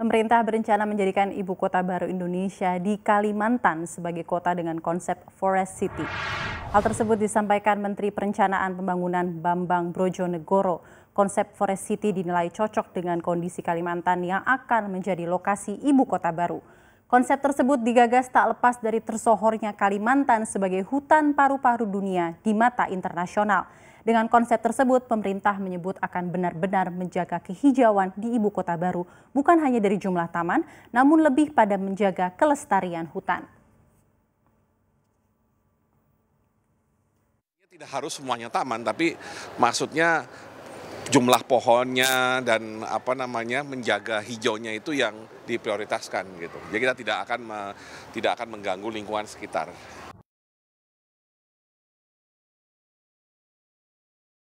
Pemerintah berencana menjadikan ibu kota baru Indonesia di Kalimantan sebagai kota dengan konsep Forest City. Hal tersebut disampaikan Menteri Perencanaan Pembangunan Bambang Brodjonegoro. Konsep Forest City dinilai cocok dengan kondisi Kalimantan yang akan menjadi lokasi ibu kota baru. Konsep tersebut digagas tak lepas dari tersohornya Kalimantan sebagai hutan paru-paru dunia di mata internasional. Dengan konsep tersebut, pemerintah menyebut akan benar-benar menjaga kehijauan di ibu kota baru, bukan hanya dari jumlah taman, namun lebih pada menjaga kelestarian hutan. Tidak harus semuanya taman, tapi maksudnya jumlah pohonnya dan menjaga hijaunya itu yang diprioritaskan gitu. Jadi kita tidak akan mengganggu lingkungan sekitar.